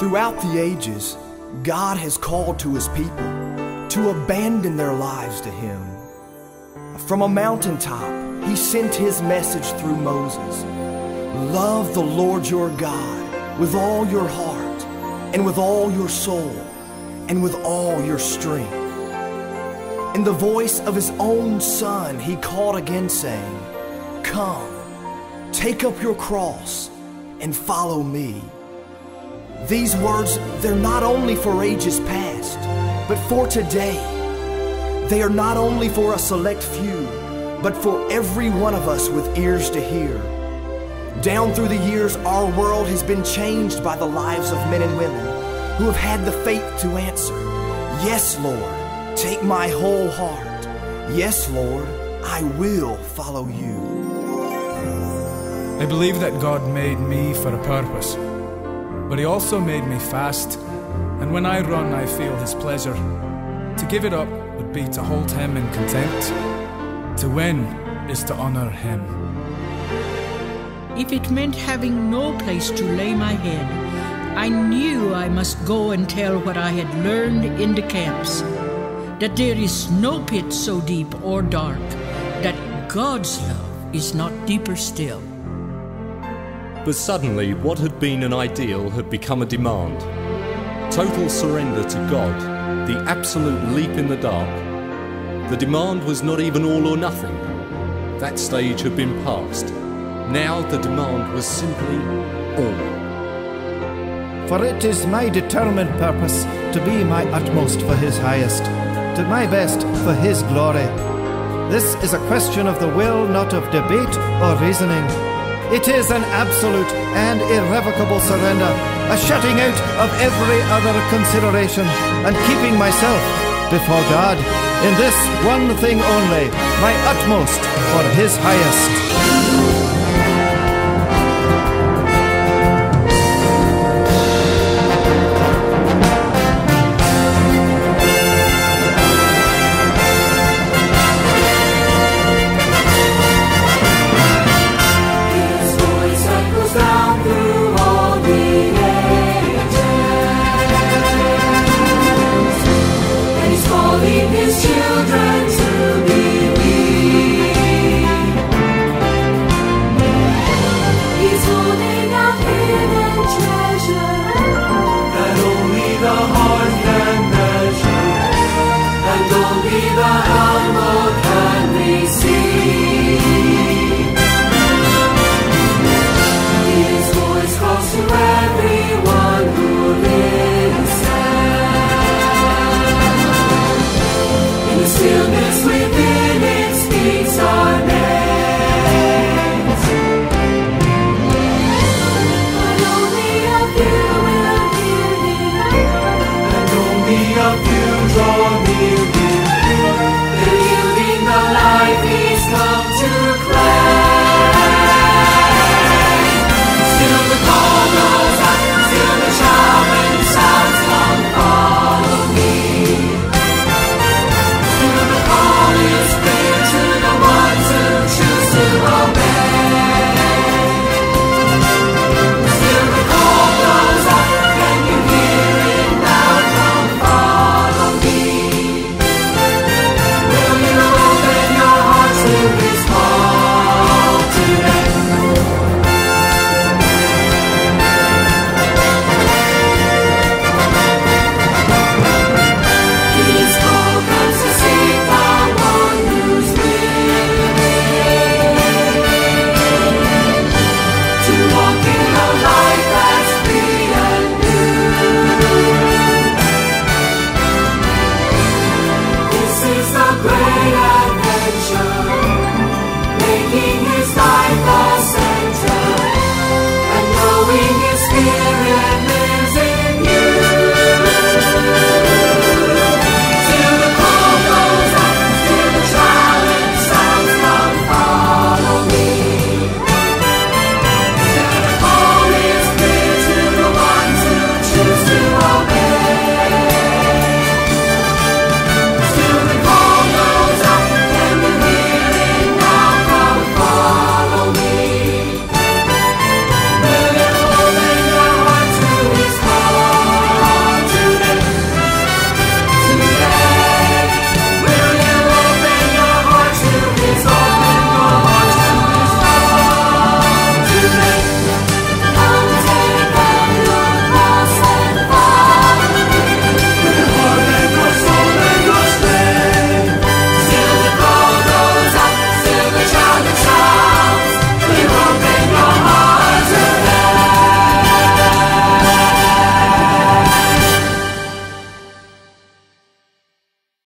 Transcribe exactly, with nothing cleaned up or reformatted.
Throughout the ages, God has called to His people to abandon their lives to Him. From a mountaintop, He sent His message through Moses. Love the Lord your God with all your heart and with all your soul and with all your strength. In the voice of His own Son, He called again, saying, Come, take up your cross and follow me. These words, they're not only for ages past, but for today. They are not only for a select few, but for every one of us with ears to hear. Down through the years, our world has been changed by the lives of men and women who have had the faith to answer, Yes, Lord, take my whole heart. Yes, Lord, I will follow you. I believe that God made me for a purpose. But He also made me fast, and when I run I feel His pleasure. To give it up would be to hold Him in contempt. To win is to honor Him. If it meant having no place to lay my head, I knew I must go and tell what I had learned in the camps, that there is no pit so deep or dark, that God's love is not deeper still. But suddenly, what had been an ideal had become a demand. Total surrender to God, the absolute leap in the dark. The demand was not even all or nothing. That stage had been passed. Now the demand was simply all. For it is my determined purpose to be my utmost for His highest, to my best for His glory. This is a question of the will, not of debate or reasoning. It is an absolute and irrevocable surrender, a shutting out of every other consideration and keeping myself before God. In this one thing only, my utmost for His highest.